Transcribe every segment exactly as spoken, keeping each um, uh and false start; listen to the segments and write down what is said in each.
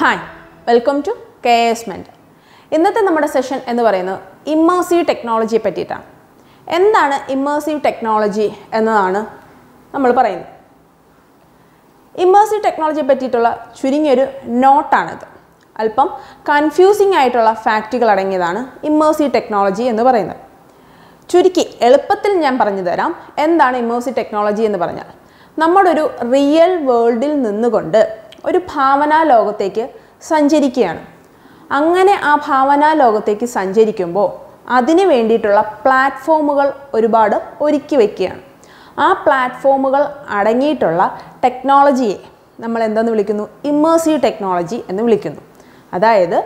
Hi, welcome to K S Mentor. In this session, we will talk about immersive technology. What is immersive technology? We will talk about immersive technology. It is not confusing fact. Immersive technology. I will tell immersive technology. We real world. ഒരു ഭാവനാ ലോകത്തേക്ക് സഞ്ചരിക്കുകയാണ്. അങ്ങനെ ആ ഭാവനാ ലോകത്തേക്ക് സഞ്ചരിക്കുമ്പോൾ അതിനു വേണ്ടിയിട്ടുള്ള പ്ലാറ്റ്ഫോമുകൾ ഒരുപാട് ഒരുക്കി വെക്കുകയാണ്. ആ പ്ലാറ്റ്ഫോമുകൾ അടങ്ങിയിട്ടുള്ള ടെക്നോളജിയെ നമ്മൾ എന്തെന്ന് വിളിക്കുന്നു? ഇമ്മേഴ്സീവ് ടെക്നോളജി എന്ന് വിളിക്കുന്നു. അതായത്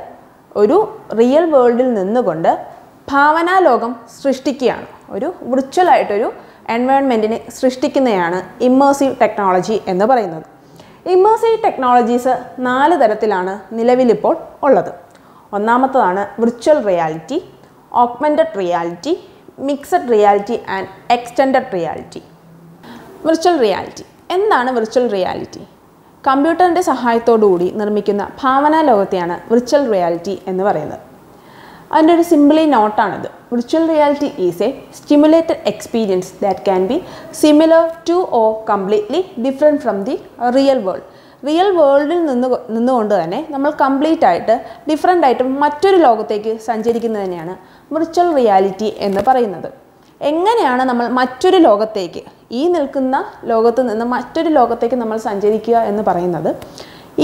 ഒരു റിയൽ വേൾഡിൽ നിന്നുകൊണ്ട് ഭാവനാ ലോകം സൃഷ്ടിക്കുകയാണ്. ഒരു വിർച്വൽ ആയിട്ട് ഒരു എൻവയൺമെന്റിനെ സൃഷ്ടിക്കുന്നതാണ് ഇമ്മേഴ്സീവ് ടെക്നോളജി എന്ന് പറയുന്നത്. Immersive technologies are four തരത്തിലാണ് നിലവിലിപ്പോൾ ഉള്ളത്. ഒന്നാമത്തേതാണ് virtual reality, augmented reality, mixed reality and extended reality. Virtual reality. എന്താണ് virtual reality? കമ്പ്യൂട്ടറിന്റെ സഹായത്തോടു കൂടി നിർമ്മിക്കുന്ന ഭാവനാ ലോകത്തെയാണ് virtual reality എന്ന് പറയുന്നത്. അതിന്റെ ഒരു സിംപിളി നോട്ടാണിത്. Virtual reality is a stimulated experience that can be similar to or completely different from the real world. Real world il ninnukondu thane nammal complete aayittu different aayittu mattoru logathekku sancharikunnathane virtual reality ennu parayunnathu. എങ്ങനെയാണ് നമ്മൾ മറ്റൊരു ലോകത്തേക്ക് ഈ നിൽക്കുന്ന ലോകത്ത് നിന്ന് മറ്റൊരു ലോകത്തേക്ക് നമ്മൾ സഞ്ചരിക്കുക എന്ന് പറയുന്നത്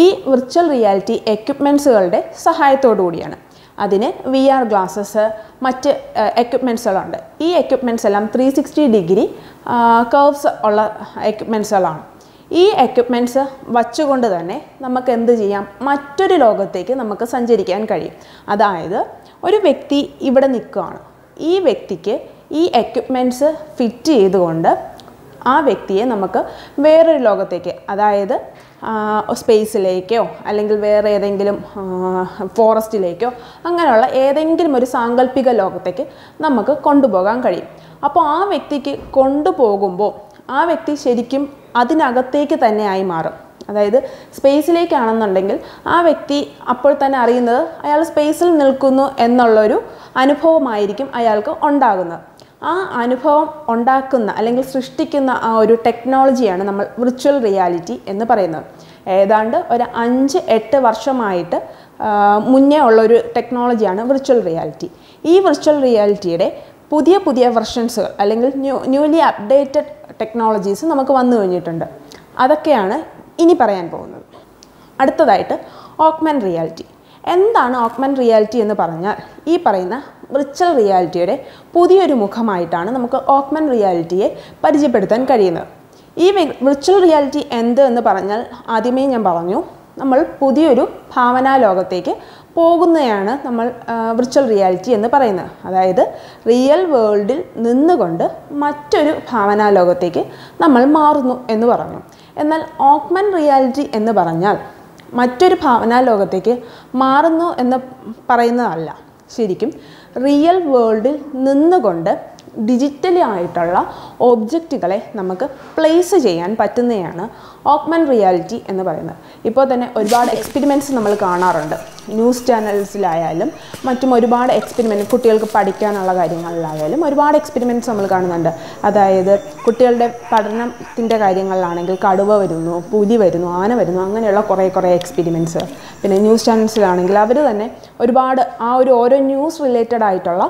ഈ virtual reality equipmentsകളുടെ സഹായത്തോടു കൂടിയാണ്. അതിനെ V R ഗ്ലാസസ് മറ്റ് എക്യുപ്മെൻറ്റ്സുകളുണ്ട്. ഈ എക്യുപ്മെൻറ്റ്സ് എല്ലാം ത്രീ സിക്സ്റ്റി ഡിഗ്രി കർവ്സ് ഉള്ള എക്യുപ്മെൻറ്റ്സുകളാണ്. ഈ എക്യുപ്മെൻറ്റ്സ് വച്ചുകൊണ്ട് തന്നെ നമുക്ക് എന്ത് ചെയ്യാം? മറ്റൊരു ലോകത്തേക്ക് നമുക്ക് സഞ്ചരിക്കാൻ കഴിയും. അതായത് ഒരു വ്യക്തി ഇവിടെ നിൽക്കുകയാണ്. ഈ വ്യക്തിക്ക് ഈ എക്യുപ്മെൻറ്റ്സ് ഫിറ്റ് ചെയ്തുകൊണ്ട് ആ വ്യക്തിയെ നമുക്ക് വേറൊരു ലോകത്തേക്ക്, അതായത് സ്പേസിലേക്കോ അല്ലെങ്കിൽ വേറെ ഏതെങ്കിലും ഫോറസ്റ്റിലേക്കോ അങ്ങനെയുള്ള ഏതെങ്കിലും ഒരു സാങ്കല്പിക ലോകത്തേക്ക് നമുക്ക് കൊണ്ടുപോകാൻ കഴിയും. അപ്പോൾ ആ വ്യക്തിക്ക് കൊണ്ടുപോകുമ്പോൾ ആ വ്യക്തി ശരിക്കും അതിനകത്തേക്ക് തന്നെയായി മാറും. അതായത് സ്പേസിലേക്കാണെന്നുണ്ടെങ്കിൽ ആ വ്യക്തി അപ്പോൾ തന്നെ അറിയുന്നത് അയാൾ സ്പേസിൽ നിൽക്കുന്നു എന്നുള്ളൊരു അനുഭവമായിരിക്കും അയാൾക്ക് ഉണ്ടാകുന്നത്. ആ അനുഭവം ഉണ്ടാക്കുന്ന അല്ലെങ്കിൽ സൃഷ്ടിക്കുന്ന ആ ഒരു ടെക്നോളജിയാണ് നമ്മൾ വിർച്വൽ റിയാലിറ്റി എന്ന് പറയുന്നത്. ഏതാണ്ട് ഒരു അഞ്ച് എട്ട് വർഷമായിട്ട് മുന്നേ ഉള്ളൊരു ടെക്നോളജിയാണ് വിർച്വൽ റിയാലിറ്റി. ഈ വിർച്വൽ റിയാലിറ്റിയുടെ പുതിയ പുതിയ വെർഷൻസുകൾ അല്ലെങ്കിൽ ന്യൂ ന്യൂലി അപ്ഡേറ്റഡ് ടെക്നോളജീസ് നമുക്ക് വന്നു കഴിഞ്ഞിട്ടുണ്ട്. അതൊക്കെയാണ് ഇനി പറയാൻ പോകുന്നത്. അടുത്തതായിട്ട് ഓഗ്മെൻ്റ് റിയാലിറ്റി. എന്താണ് ഓഗ്മെൻ്റ് റിയാലിറ്റി എന്ന് പറഞ്ഞാൽ ഈ പറയുന്ന വിർച്വൽ റിയാലിറ്റിയുടെ പുതിയൊരു മുഖമായിട്ടാണ് നമുക്ക് ഓഗ്മെൻ്റ് റിയാലിറ്റിയെ പരിചയപ്പെടുത്താൻ കഴിയുന്നത്. ഈ വിർച്വൽ റിയാലിറ്റി എന്ത് എന്ന് പറഞ്ഞാൽ ആദ്യമേ ഞാൻ പറഞ്ഞു, നമ്മൾ പുതിയൊരു ഭാവനാ ലോകത്തേക്ക് പോകുന്നതാണ് നമ്മൾ വിർച്വൽ റിയാലിറ്റി എന്ന് പറയുന്നത്. അതായത് റിയൽ വേൾഡിൽ നിന്നുകൊണ്ട് മറ്റൊരു ഭാവനാ ലോകത്തേക്ക് നമ്മൾ മാറുന്നു എന്ന് പറഞ്ഞു. എന്നാൽ ഓഗ്മെൻ്റ് റിയാലിറ്റി എന്ന് പറഞ്ഞാൽ മറ്റൊരു ഭാവനാ ലോകത്തേക്ക് മാറുന്നു എന്ന് പറയുന്നതല്ല. ശരിക്കും റിയൽ വേൾഡിൽ നിന്നുകൊണ്ട് ഡിജിറ്റലി ആയിട്ടുള്ള ഒബ്ജക്റ്റുകളെ നമുക്ക് പ്ലേസ് ചെയ്യാൻ പറ്റുന്നതാണ് ഓഗ്മെൻ്റ് റിയാലിറ്റി എന്ന് പറയുന്നത്. ഇപ്പോൾ തന്നെ ഒരുപാട് എക്സ്പെരിമെൻറ്റ്സ് നമ്മൾ കാണാറുണ്ട്. ന്യൂസ് ചാനൽസിലായാലും മറ്റും ഒരുപാട് എക്സ്പെരിമെൻറ്റ്, കുട്ടികൾക്ക് പഠിക്കാനുള്ള കാര്യങ്ങളിലായാലും ഒരുപാട് എക്സ്പെരിമെൻറ്റ്സ് നമ്മൾ കാണുന്നുണ്ട്. അതായത് കുട്ടികളുടെ പഠനത്തിൻ്റെ കാര്യങ്ങളിലാണെങ്കിൽ കടുവ വരുന്നു, പുലി വരുന്നു, ആന വരുന്നു, അങ്ങനെയുള്ള കുറേ കുറേ എക്സ്പെരിമെൻറ്റ്സ്. പിന്നെ ന്യൂസ് ചാനൽസിലാണെങ്കിൽ അവർ തന്നെ ഒരുപാട് ആ ഒരു ഓരോ ന്യൂസ് റിലേറ്റഡ് ആയിട്ടുള്ള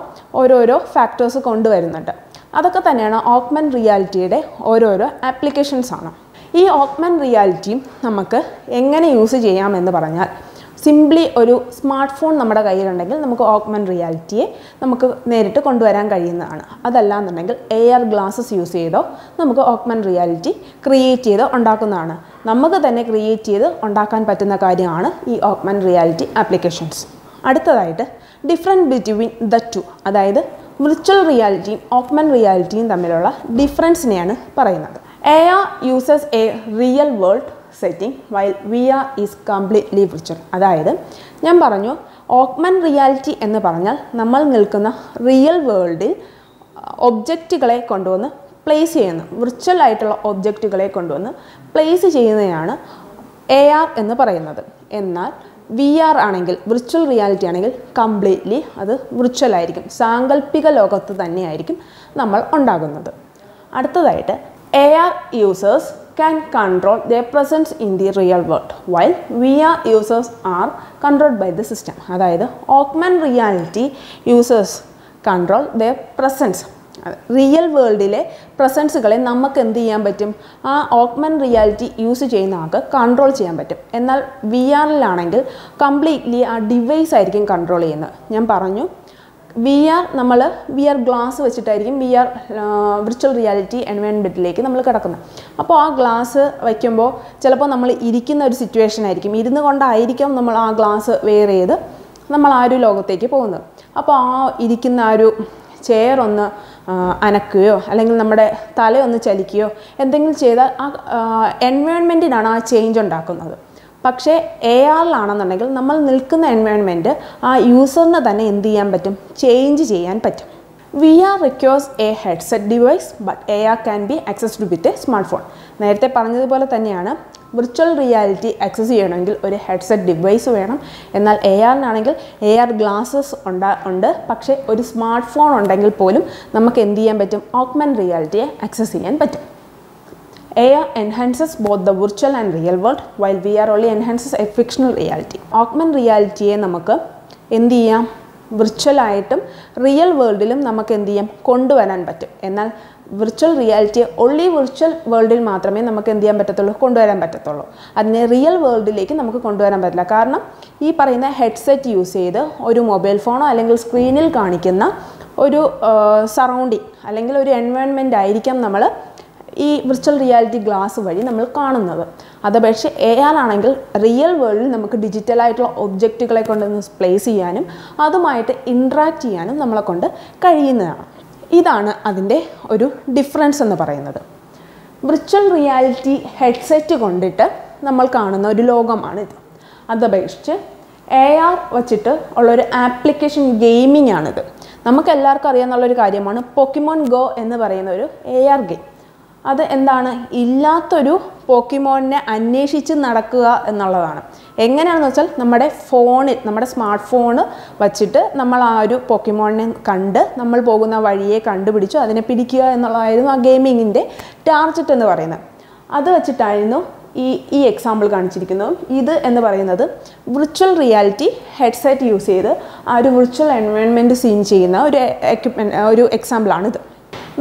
ഓരോരോ ഫാക്ടേഴ്സ് കൊണ്ടുവരുന്നുണ്ട്. അതൊക്കെ തന്നെയാണ് ഓഗ്മെൻ്റ് റിയാലിറ്റിയുടെ ഓരോരോ ആപ്ലിക്കേഷൻസ് ആണ്. ഈ ഓഗ്മെൻ്റ് റിയാലിറ്റിയും നമുക്ക് എങ്ങനെ യൂസ് ചെയ്യാമെന്ന് പറഞ്ഞാൽ സിംപ്ലി ഒരു സ്മാർട്ട് ഫോൺ നമ്മുടെ കയ്യിലുണ്ടെങ്കിൽ നമുക്ക് ഓഗ്മെൻ്റ് റിയാലിറ്റിയെ നമുക്ക് നേരിട്ട് കൊണ്ടുവരാൻ കഴിയുന്നതാണ്. അതല്ലാന്നുണ്ടെങ്കിൽ എ ആർ ഗ്ലാസസ് യൂസ് ചെയ്തോ നമുക്ക് ഓഗ്മെൻ്റ് റിയാലിറ്റി ക്രിയേറ്റ് ചെയ്ത് ഉണ്ടാക്കുന്നതാണ്. നമുക്ക് തന്നെ ക്രിയേറ്റ് ചെയ്ത് ഉണ്ടാക്കാൻ പറ്റുന്ന കാര്യമാണ് ഈ ഓഗ്മെൻ്റ് റിയാലിറ്റി ആപ്ലിക്കേഷൻസ്. അടുത്തതായിട്ട് ഡിഫറൻസ് ബിറ്റ്വീൻ ദ ടു, അതായത് വിർച്വൽ റിയാലിറ്റിയും ഓഗ്മെൻ്റ് റിയാലിറ്റിയും തമ്മിലുള്ള ഡിഫറൻസിനെയാണ് പറയുന്നത്. A R uses a real world setting while V R is completely virtual. അതായത് ഞാൻ പറഞ്ഞു, ഓഗ്മെൻ്റ് റിയാലിറ്റി എന്ന് പറഞ്ഞാൽ നമ്മൾ നിൽക്കുന്ന റിയൽ വേൾഡിൽ ഒബ്ജക്റ്റുകളെ കൊണ്ടുവന്ന് പ്ലേസ് ചെയ്യുന്നു, വിർച്വൽ ആയിട്ടുള്ള ഒബ്ജക്റ്റുകളെ കൊണ്ടുവന്ന് പ്ലേസ് ചെയ്യുന്നതാണ് എ ആർ എന്ന് പറയുന്നത്. എന്നാൽ V R ആണെങ്കിൽ virtual reality ആണെങ്കിൽ completely അത് virtual ആയിരിക്കും സാങ്കൽപ്പിക ലോകത്ത് തന്നെ ആയിരിക്കും നമ്മൾ ഉണ്ടാകുന്നത് അടുത്തതായിട്ട് A R users can control their presence in the real world while V R users are controlled by the system അതായത് augmented reality users control their presence real world ile presence gale namak endu cheyan pattum aa augmented reality use cheynaaku control cheyan pattum ennal V R il anengil completely aa device aayirkum control cheyna njan paranju V R nammal V R glass vechittayirkum V R uh, virtual reality environment ilekku nammal kadakkunnu appo aa glass vekkumbo chelappo nammal irikkunna oru situation aayirkum irunnu kondaayirkum nammal aa glass wear cheyidu nammal aa oru logathekku povunu appo aa irikkunna oru chair on the anakkuyo allengil nammade thale onnu chalikkiyo endengil cheythal aa environment inana aa change undaakkunnathu pakshe A R il aanennundengil nammal nilkkunna environment aa user ne thanne endu cheyan pattum change cheyan pattum V R requires a headset device but A R can be accessed with a smartphone നേരത്തെ പറഞ്ഞതുപോലെ തന്നെയാണ് virtual reality access ചെയ്യണമെങ്കിൽ ഒരു headset device വേണം എന്നാൽ A R നാണെങ്കിൽ A R glasses ഉണ്ട് പക്ഷേ ഒരു smartphone ഉണ്ടെങ്കിൽ പോലും നമുക്ക് എന്തു ചെയ്യാൻ പറ്റും augmented reality access ചെയ്യാൻ പറ്റും A R enhances both the virtual and real world while V R only enhances a fictional reality augmented reality നമുക്ക് എന്തു ചെയ്യാം virtual ആയിട്ടും real world ലും നമുക്ക് എന്തു ചെയ്യാം കൊണ്ടുവരാൻ പറ്റും എന്നാൽ virtual reality only virtual world il മാത്രമേ നമുക്ക് എന്തു ചെയ്യാൻ പറ്റത്തുള്ളൂ കൊണ്ടുവരാൻ പറ്റത്തുള്ളൂ അതിനെ real world ലേക്ക് നമുക്ക് കൊണ്ടുവരാൻ പറ്റില്ല കാരണം ഈ പറയുന്ന ഹെഡ്സെറ്റ് യൂസ് ചെയ്ത് ഒരു മൊബൈൽ ഫോണോ അല്ലെങ്കിൽ സ്ക്രീനിൽ കാണിക്കുന്ന ഒരു സറൗണ്ടിങ് അല്ലെങ്കിൽ ഒരു എൻവയൺമെന്റ് ആയിരിക്കും നമ്മൾ ഈ virtual reality ഗ്ലാസ് വഴി നമ്മൾ കാണുന്നത് അതേപക്ഷേ A R ആണെങ്കിൽ real world ൽ നമുക്ക് ഡിജിറ്റൽ ആയിട്ടുള്ള ഒബ്ജക്റ്റുകളെ കൊണ്ടൊന്ന് പ്ലേസ് ചെയ്യാനും അതുമായിട്ട് ഇന്ററാക്ട് ചെയ്യാനും നമ്മളെ കൊണ്ട് കഴിയുന്നതാണ് ഇതാണ് അതിന്റെ ഒരു ഡിഫറൻസ് എന്ന് പറയുന്നത് virtual reality headset കൊണ്ടിട്ട് നമ്മൾ കാണുന്ന ഒരു ലോകമാണ് ഇത് അതേപക്ഷേ A R വെച്ചിട്ട് ഉള്ള ഒരു ആപ്ലിക്കേഷൻ ഗെയിമിംഗ് ആണ് ഇത് നമുക്ക് എല്ലാവർക്കും അറിയാവുന്ന ഒരു കാര്യമാണ് Pokemon Go എന്ന് പറയുന്ന ഒരു A R ഗെയിം അത് എന്താണ് ഇല്ലാത്തൊരു പോക്കിമോണിനെ അന്വേഷിച്ച് നടക്കുക എന്നുള്ളതാണ് എങ്ങനെയാണെന്ന് വെച്ചാൽ നമ്മുടെ ഫോണിൽ നമ്മുടെ സ്മാർട്ട് ഫോൺ വെച്ചിട്ട് നമ്മൾ ആ ഒരു പോക്കിമോണിനെ കണ്ട് നമ്മൾ പോകുന്ന വഴിയെ കണ്ടുപിടിച്ചു അതിനെ പിടിക്കുക എന്നുള്ളതായിരുന്നു ആ ഗെയിമിങ്ങിൻ്റെ ടാർജറ്റ് എന്ന് പറയുന്നത് അത് വെച്ചിട്ടായിരുന്നു ഈ ഈ എക്സാമ്പിൾ കാണിച്ചിരിക്കുന്നത് ഇത് എന്ന് പറയുന്നത് വിർച്വൽ റിയാലിറ്റി ഹെഡ്സെറ്റ് യൂസ് ചെയ്ത് ആ ഒരു വിർച്വൽ എൻവയൺമെൻറ്റ് സീൻ ചെയ്യുന്ന ഒരു എക്യുപ്മെൻറ്റ് ഒരു എക്സാമ്പിളാണിത്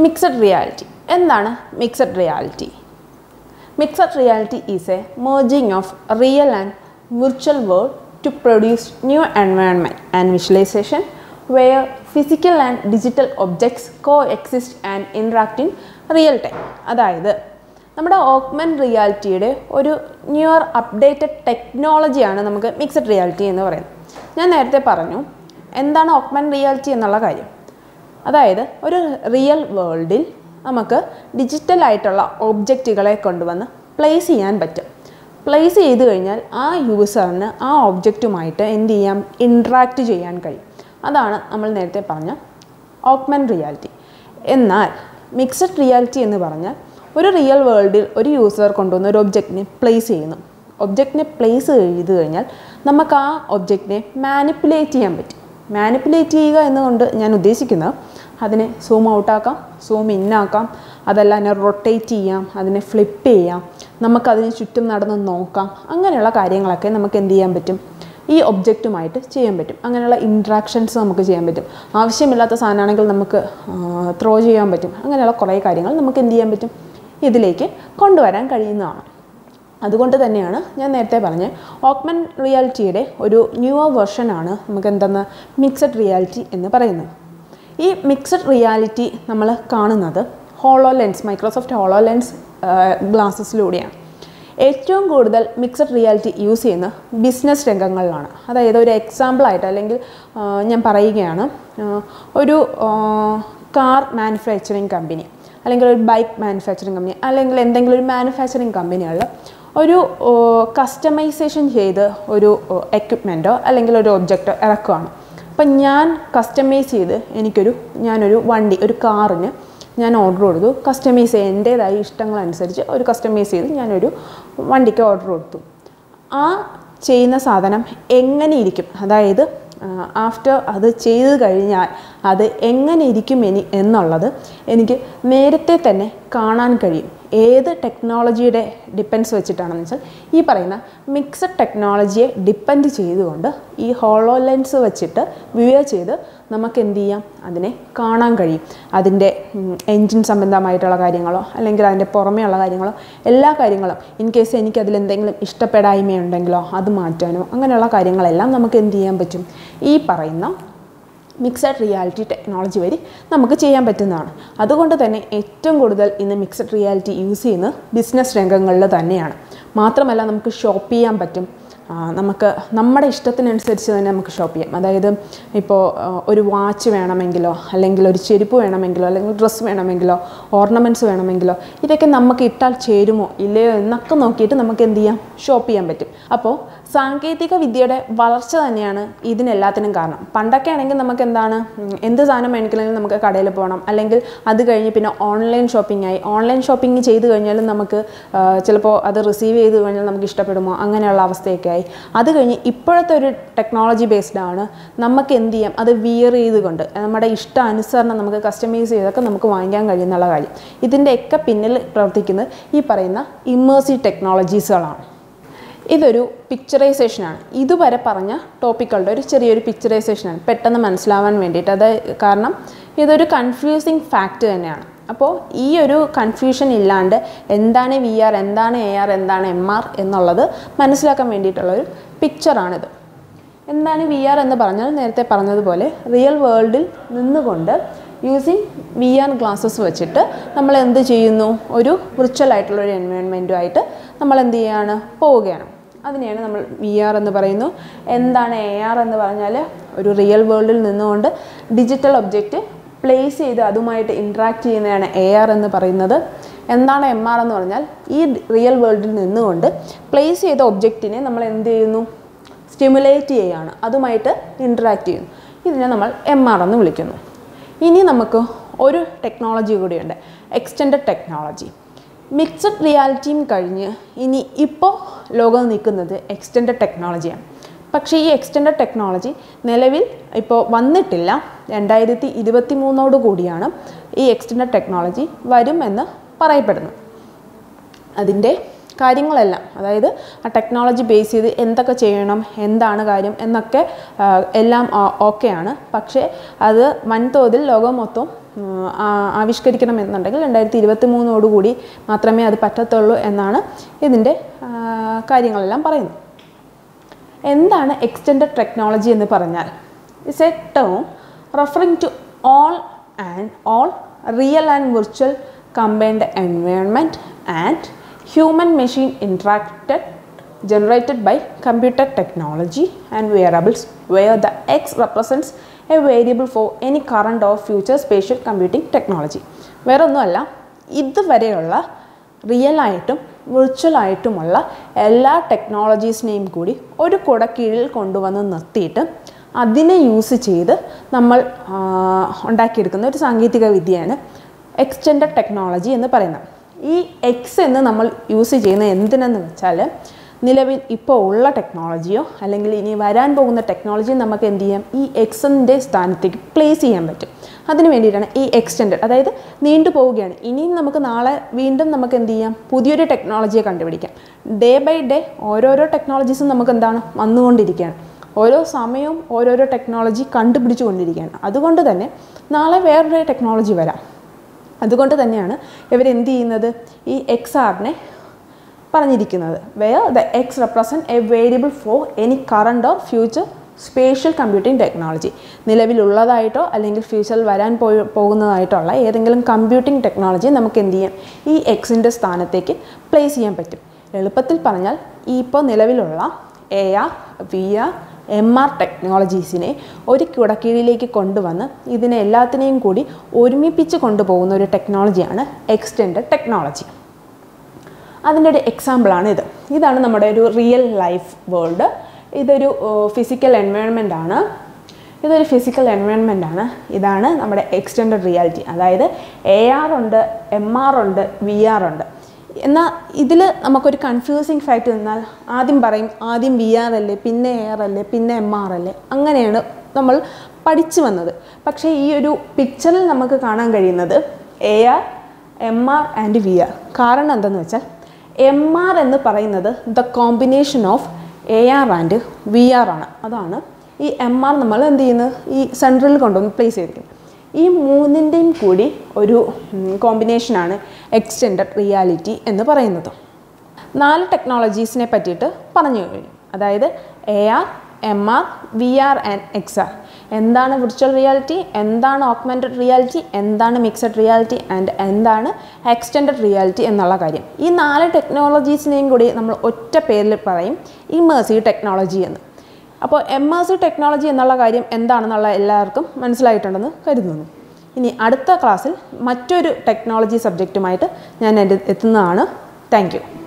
മിക്സഡ് റിയാലിറ്റി എന്താണ് mixed reality mixed reality is a merging of real and virtual world to produce new environment and visualisation where physical and digital objects coexist and interact in real time അതായത് നമ്മുടെ augment റിയാലിറ്റിയുടെ ഒരു newer updated ടെക്നോളജിയാണ് നമുക്ക് mixed reality എന്ന് പറയുന്നത് ഞാൻ നേരത്തെ പറഞ്ഞു എന്താണ് ഓഗ്മെൻറ്റ് റിയാലിറ്റി എന്നുള്ള കാര്യം അതായത് ഒരു റിയൽ വേൾഡിൽ നമുക്ക് ഡിജിറ്റലായിട്ടുള്ള ഒബ്ജക്റ്റുകളെ കൊണ്ടുവന്ന് പ്ലേസ് ചെയ്യാൻ പറ്റും പ്ലേസ് ചെയ്ത് കഴിഞ്ഞാൽ ആ യൂസറിന് ആ ഒബ്ജക്റ്റുമായിട്ട് എന്ത് ചെയ്യാം ഇൻട്രാക്റ്റ് ചെയ്യാൻ കഴിയും അതാണ് നമ്മൾ നേരത്തെ പറഞ്ഞ ഓഗ്മെൻറ്റ് റിയാലിറ്റി എന്നാൽ മിക്സഡ് റിയാലിറ്റി എന്ന് പറഞ്ഞാൽ ഒരു റിയൽ വേൾഡിൽ ഒരു യൂസർ കൊണ്ടുവന്ന് ഒരു ഒബ്ജക്റ്റിനെ പ്ലേസ് ചെയ്യുന്നു ഒബ്ജക്റ്റിനെ പ്ലേസ് ചെയ്ത് കഴിഞ്ഞാൽ നമുക്ക് ആ ഒബ്ജക്റ്റിനെ മാനിപ്പുലേറ്റ് ചെയ്യാൻ പറ്റും മാനിപ്പുലേറ്റ് ചെയ്യുക എന്നുകൊണ്ട് ഞാൻ ഉദ്ദേശിക്കുന്നത് അതിനെ സൂം ഔട്ടാക്കാം സൂം ഇന്നാക്കാം അതല്ല അതിനെ റൊട്ടേറ്റ് ചെയ്യാം അതിനെ ഫ്ലിപ്പ് ചെയ്യാം നമുക്കതിന് ചുറ്റും നടന്ന് നോക്കാം അങ്ങനെയുള്ള കാര്യങ്ങളൊക്കെ നമുക്ക് എന്ത് ചെയ്യാൻ പറ്റും ഈ ഒബ്ജക്റ്റുമായിട്ട് ചെയ്യാൻ പറ്റും അങ്ങനെയുള്ള ഇൻട്രാക്ഷൻസ് നമുക്ക് ചെയ്യാൻ പറ്റും ആവശ്യമില്ലാത്ത സാധനമാണെങ്കിൽ നമുക്ക് ത്രോ ചെയ്യാൻ പറ്റും അങ്ങനെയുള്ള കുറേ കാര്യങ്ങൾ നമുക്ക് എന്ത് ചെയ്യാൻ പറ്റും ഇതിലേക്ക് കൊണ്ടുവരാൻ കഴിയുന്നതാണ് അതുകൊണ്ട് തന്നെയാണ് ഞാൻ നേരത്തെ പറഞ്ഞത് ഓഗ്മെൻറ്റ് റിയാലിറ്റിയുടെ ഒരു ന്യൂവർ വേർഷനാണ് നമുക്ക് എന്തെന്ന് മിക്സഡ് റിയാലിറ്റി എന്ന് പറയുന്നത് ഈ മിക്സഡ് റിയാലിറ്റി നമ്മൾ കാണുന്നത് HoloLens Microsoft HoloLens ഗ്ലാസസിലൂടെയാണ് ഏറ്റവും കൂടുതൽ മിക്സഡ് റിയാലിറ്റി യൂസ് ചെയ്യുന്ന ബിസിനസ് രംഗങ്ങളിലാണ് അതായത് ഒരു എക്സാമ്പിളായിട്ട് അല്ലെങ്കിൽ ഞാൻ പറയുകയാണ് ഒരു കാർ മാനുഫാക്ചറിങ് കമ്പനി അല്ലെങ്കിൽ ഒരു ബൈക്ക് മാനുഫാക്ചറിങ് കമ്പനി അല്ലെങ്കിൽ എന്തെങ്കിലും ഒരു മാനുഫാക്ചറിങ് കമ്പനികളിൽ ഒരു കസ്റ്റമൈസേഷൻ ചെയ്ത് ഒരു എക്യുപ്മെൻറ്റോ അല്ലെങ്കിൽ ഒരു ഒബ്ജക്റ്റോ ഇറക്കുകയാണ് അപ്പം ഞാൻ കസ്റ്റമൈസ് ചെയ്ത് എനിക്കൊരു ഞാനൊരു വണ്ടി ഒരു കാറിന് ഞാൻ ഓർഡർ കൊടുത്തു കസ്റ്റമൈസ് ചെയ്ത് എൻ്റേതായ ഇഷ്ടങ്ങളനുസരിച്ച് ഒരു കസ്റ്റമൈസ് ചെയ്ത് ഞാനൊരു വണ്ടിക്ക് ഓർഡർ കൊടുത്തു ആ ചെയ്യുന്ന സാധനം എങ്ങനെ ഇരിക്കും അതായത് ആഫ്റ്റർ അത് ചെയ്തു കഴിഞ്ഞാൽ അത് എങ്ങനെ ഇരിക്കും എന്നുള്ളത് എനിക്ക് നേരത്തെ തന്നെ കാണാൻ കഴിയും ഏത് ടെക്നോളജിയുടെ ഡിപ്പെൻസ് വെച്ചിട്ടാണെന്ന് വെച്ചാൽ ഈ പറയുന്ന മിക്സഡ് ടെക്നോളജിയെ ഡിപ്പെൻഡ് ചെയ്തുകൊണ്ട് ഈ ഹോളോ ലെൻസ് വെച്ചിട്ട് വിയർ ചെയ്ത് നമുക്ക് എന്ത് ചെയ്യാം അതിനെ കാണാൻ കഴിയും അതിൻ്റെ എൻജിൻ സംബന്ധമായിട്ടുള്ള കാര്യങ്ങളോ അല്ലെങ്കിൽ അതിൻ്റെ പുറമേയുള്ള കാര്യങ്ങളോ എല്ലാ കാര്യങ്ങളും ഇൻ കേസ് എനിക്കതിലെന്തെങ്കിലും ഇഷ്ടപ്പെടായ്മയുണ്ടെങ്കിലോ അത് മാറ്റാനോ അങ്ങനെയുള്ള കാര്യങ്ങളെല്ലാം നമുക്ക് എന്ത് ചെയ്യാൻ പറ്റും ഈ പറയുന്ന മിക്സഡ് റിയാലിറ്റി ടെക്നോളജി വഴി നമുക്ക് ചെയ്യാൻ പറ്റുന്നതാണ് അതുകൊണ്ട് തന്നെ ഏറ്റവും കൂടുതൽ ഇന്ന് മിക്സഡ് റിയാലിറ്റി യൂസ് ചെയ്യുന്നത് ബിസിനസ് രംഗങ്ങളിൽ തന്നെയാണ് മാത്രമല്ല നമുക്ക് ഷോപ്പ് ചെയ്യാൻ പറ്റും നമുക്ക് നമ്മുടെ ഇഷ്ടത്തിനനുസരിച്ച് തന്നെ നമുക്ക് ഷോപ്പ് ചെയ്യാം അതായത് ഇപ്പോൾ ഒരു വാച്ച് വേണമെങ്കിലോ അല്ലെങ്കിൽ ഒരു ചെരുപ്പ് വേണമെങ്കിലോ അല്ലെങ്കിൽ ഡ്രസ്സ് വേണമെങ്കിലോ ഓർണമെൻറ്റ്സ് വേണമെങ്കിലോ ഇതൊക്കെ നമുക്ക് ഇട്ടാൽ ചേരുമോ ഇല്ലയോ എന്നൊക്കെ നോക്കിയിട്ട് നമുക്ക് എന്ത് ചെയ്യാം ഷോപ്പ് ചെയ്യാൻ പറ്റും അപ്പോൾ സാങ്കേതിക വിദ്യയുടെ വളർച്ച തന്നെയാണ് ഇതിനെല്ലാത്തിനും കാരണം പണ്ടൊക്കെ ആണെങ്കിൽ നമുക്ക് എന്താണ് എന്ത് സാധനം മേടിക്കണമെങ്കിലും നമുക്ക് കടയിൽ പോകണം അല്ലെങ്കിൽ അത് കഴിഞ്ഞ് പിന്നെ ഓൺലൈൻ ഷോപ്പിംഗ് ആയി ഓൺലൈൻ ഷോപ്പിംഗ് ചെയ്ത് കഴിഞ്ഞാലും നമുക്ക് ചിലപ്പോൾ അത് റിസീവ് ചെയ്ത് കഴിഞ്ഞാൽ നമുക്ക് ഇഷ്ടപ്പെടുമോ അങ്ങനെയുള്ള അവസ്ഥയൊക്കെ ആയി അത് കഴിഞ്ഞ് ഇപ്പോഴത്തെ ഒരു ടെക്നോളജി ബേസ്ഡാണ് നമുക്ക് എന്ത് ചെയ്യാം അത് വിയർ ചെയ്തുകൊണ്ട് നമ്മുടെ ഇഷ്ടാനുസരണം നമുക്ക് കസ്റ്റമൈസ് ചെയ്തൊക്കെ നമുക്ക് വാങ്ങിക്കാൻ കഴിയുന്നുള്ള കാര്യം ഇതിൻ്റെയൊക്കെ പിന്നിൽ പ്രവർത്തിക്കുന്നത് ഈ പറയുന്ന ഇമ്മേഴ്സീവ് ടെക്നോളജീസുകളാണ് ഇതൊരു പിക്ചറൈസേഷനാണ് ഇതുവരെ പറഞ്ഞ ടോപ്പിക്കുകളുടെ ഒരു ചെറിയൊരു പിക്ചറൈസേഷനാണ് പെട്ടെന്ന് മനസ്സിലാവാൻ വേണ്ടിയിട്ട് അത് കാരണം ഇതൊരു കൺഫ്യൂസിങ് ഫാക്റ്റ് തന്നെയാണ് അപ്പോൾ ഈ ഒരു കൺഫ്യൂഷൻ ഇല്ലാണ്ട് എന്താണ് വി ആർ എന്താണ് എ ആർ എന്താണ് എം ആർ എന്നുള്ളത് മനസ്സിലാക്കാൻ വേണ്ടിയിട്ടുള്ളൊരു പിക്ചറാണിത് എന്താണ് വി ആർ എന്ന് പറഞ്ഞാൽ നേരത്തെ പറഞ്ഞതുപോലെ റിയൽ വേൾഡിൽ നിന്നുകൊണ്ട് യൂസിങ് വി ആർ ഗ്ലാസസ് വെച്ചിട്ട് നമ്മൾ എന്ത് ചെയ്യുന്നു ഒരു വിർച്വൽ ആയിട്ടുള്ളൊരു എൻവയോൺമെൻറ്റുമായിട്ട് നമ്മൾ എന്ത് ചെയ്യുകയാണ് പോവുകയാണ് അതിനെയാണ് നമ്മൾ വി ആർ എന്ന് പറയുന്നു എന്താണ് എ ആർ എന്ന് പറഞ്ഞാൽ ഒരു റിയൽ വേൾഡിൽ നിന്നുകൊണ്ട് ഡിജിറ്റൽ ഒബ്ജക്റ്റ് പ്ലേസ് ചെയ്ത് അതുമായിട്ട് ഇൻട്രാക്റ്റ് ചെയ്യുന്നതാണ് എ ആർ എന്ന് പറയുന്നത് എന്താണ് എം ആർ എന്ന് പറഞ്ഞാൽ ഈ റിയൽ വേൾഡിൽ നിന്നുകൊണ്ട് പ്ലേസ് ചെയ്ത ഒബ്ജക്റ്റിനെ നമ്മൾ എന്ത് ചെയ്യുന്നു സ്റ്റിമുലേറ്റ് ചെയ്യുകയാണ് അതുമായിട്ട് ഇൻട്രാക്റ്റ് ചെയ്യുന്നു ഇതിനെ നമ്മൾ എം ആർ എന്ന് വിളിക്കുന്നു ഇനി നമുക്ക് ഒരു ടെക്നോളജി കൂടിയുണ്ട് എക്സ്റ്റെൻഡ് ടെക്നോളജി മിക്സഡ് റിയാലിറ്റിയും കഴിഞ്ഞ് ഇനി ഇപ്പോൾ ലോകം നിൽക്കുന്നത് എക്സ്റ്റെൻഡ് ടെക്നോളജിയാണ് പക്ഷേ ഈ എക്സ്റ്റെൻഡ് ടെക്നോളജി നിലവിൽ ഇപ്പോൾ വന്നിട്ടില്ല രണ്ടായിരത്തി ഇരുപത്തി മൂന്നോട് കൂടിയാണ് ഈ എക്സ്റ്റെൻഡ് ടെക്നോളജി വരുമെന്ന് പറയപ്പെടുന്നു അതിൻ്റെ കാര്യങ്ങളെല്ലാം അതായത് ആ ടെക്നോളജി ബേസ് ചെയ്ത് എന്തൊക്കെ ചെയ്യണം എന്താണ് കാര്യം എന്നൊക്കെ എല്ലാം ഓക്കെയാണ് പക്ഷേ അത് വൻതോതിൽ ലോകം മൊത്തം ആവിഷ്കരിക്കണം എന്നുണ്ടെങ്കിൽ രണ്ടായിരത്തി ഇരുപത്തി മൂന്നോടുകൂടി മാത്രമേ അത് പറ്റത്തുള്ളൂ എന്നാണ് ഇതിൻ്റെ കാര്യങ്ങളെല്ലാം പറയുന്നത് എന്താണ് എക്സ്റ്റെൻഡ് ടെക്നോളജി എന്ന് പറഞ്ഞാൽ it's a term referring to all and all real and virtual combined environment and human machine interacted generated by computer technology and variables where the x represents a variable for any current or future spatial computing technology വേറൊന്നുമല്ല ഇതുവരെയുള്ള real ആയിട്ടും virtual ആയിട്ടുമുള്ള എല്ലാ ടെക്നോളജീസിനെയും കൂടി ഒരു കുടക്കീഴിൽ കൊണ്ടുവന്ന് നിർത്തിയിട്ട് അതിനെ യൂസ് ചെയ്ത് നമ്മൾ ഉണ്ടാക്കിയെടുക്കുന്ന ഒരു സാങ്കേതിക വിദ്യയാണ് എക്സ്റ്റെൻഡ് ടെക്നോളജി എന്ന് പറയുന്നത് ഈ എക്സ് എന്ന് നമ്മൾ യൂസ് ചെയ്യുന്ന എന്തിനെന്ന് വെച്ചാൽ നിലവിൽ ഇപ്പോൾ ഉള്ള ടെക്നോളജിയോ അല്ലെങ്കിൽ ഇനി വരാൻ പോകുന്ന ടെക്നോളജിയോ നമുക്ക് എന്ത് ചെയ്യാം ഈ എക്സിൻ്റെ സ്ഥാനത്തേക്ക് പ്ലേസ് ചെയ്യാൻ പറ്റും അതിന് വേണ്ടിയിട്ടാണ് ഈ എക്സ്റ്റെൻഡ് അതായത് നീണ്ടു പോവുകയാണ് ഇനിയും നമുക്ക് നാളെ വീണ്ടും നമുക്ക് എന്ത് ചെയ്യാം പുതിയൊരു ടെക്നോളജിയെ കണ്ടുപിടിക്കാം ഡേ ബൈ ഡേ ഓരോരോ ടെക്നോളജീസും നമുക്ക് എന്താണ് വന്നുകൊണ്ടിരിക്കുകയാണ് ഓരോ സമയവും ഓരോരോ ടെക്നോളജി കണ്ടുപിടിച്ചു കൊണ്ടിരിക്കുകയാണ് അതുകൊണ്ട് തന്നെ നാളെ വേറൊരു ടെക്നോളജി വരാം അതുകൊണ്ട് തന്നെയാണ് ഇവരെന്ത് ചെയ്യുന്നത് ഈ എക്സ് ആറിനെ പറഞ്ഞിരിക്കുന്നത് where the X represent a variable for any current or future spatial computing technology നിലവിലുള്ളതായിട്ടോ അല്ലെങ്കിൽ ഫ്യൂച്ചറിൽ വരാൻ പോയി പോകുന്നതായിട്ടുള്ള ഏതെങ്കിലും കമ്പ്യൂട്ടിംഗ് ടെക്നോളജി നമുക്ക് എന്ത് ചെയ്യാം ഈ എക്സിൻ്റെ സ്ഥാനത്തേക്ക് പ്ലേസ് ചെയ്യാൻ പറ്റും എളുപ്പത്തിൽ പറഞ്ഞാൽ ഈ ഇപ്പോൾ നിലവിലുള്ള A R V R M R ടെക്നോളജീസിനെ ഒരു കുടക്കീഴിലേക്ക് കൊണ്ടുവന്ന് ഇതിനെ എല്ലാത്തിനെയും കൂടി ഒരുമിപ്പിച്ച് കൊണ്ടുപോകുന്ന ഒരു ടെക്നോളജിയാണ് എക്സ്റ്റെൻഡ് ടെക്നോളജി അതിൻ്റെ ഒരു എക്സാമ്പിളാണ് ഇത് ഇതാണ് നമ്മുടെ ഒരു റിയൽ ലൈഫ് വേൾഡ് ഇതൊരു ഫിസിക്കൽ എൻവയോൺമെൻ്റ് ആണ് ഇതൊരു ഫിസിക്കൽ എൻവയോൺമെൻ്റ് ആണ് ഇതാണ് നമ്മുടെ എക്സ്റ്റെൻഡ് റിയാലിറ്റി അതായത് എ ആർ ഉണ്ട് എം ആർ ഉണ്ട് വി ആർ ഉണ്ട് Now, this is a confusing fact. Adim Barim, Adim V R, Pinne Air, Pinne M R, Angan, Namal, Padichuan. Paksha, you do picture Namaka Kanangarinother, A R, M R, and V R. Karan and the Nature. M R and the Parinother, the combination of A R and V R. Adana, E M R Namal and the central condom place. This is a combination of extended reality and the four technologies. That is A R, M R, V R and X R. What is virtual reality, what is augmented reality, what is mixed reality and what is extended reality. These four technologies we will call immersive technology. So, immersive technology is what is the In the class, I will thank you.